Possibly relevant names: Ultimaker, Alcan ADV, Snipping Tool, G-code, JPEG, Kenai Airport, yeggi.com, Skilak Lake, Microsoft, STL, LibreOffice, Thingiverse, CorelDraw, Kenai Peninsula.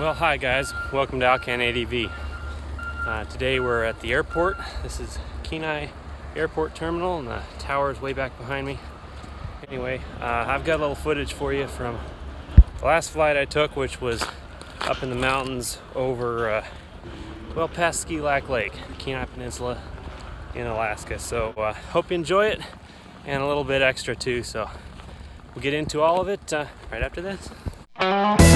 Well, hi guys, welcome to Alcan ADV. Today we're at the airport. This is Kenai Airport Terminal and the tower is way back behind me. Anyway, I've got a little footage for you from the last flight I took, which was up in the mountains over, well past Skilak Lake, Kenai Peninsula in Alaska. So hope you enjoy it, and a little bit extra too. So we'll get into all of it right after this.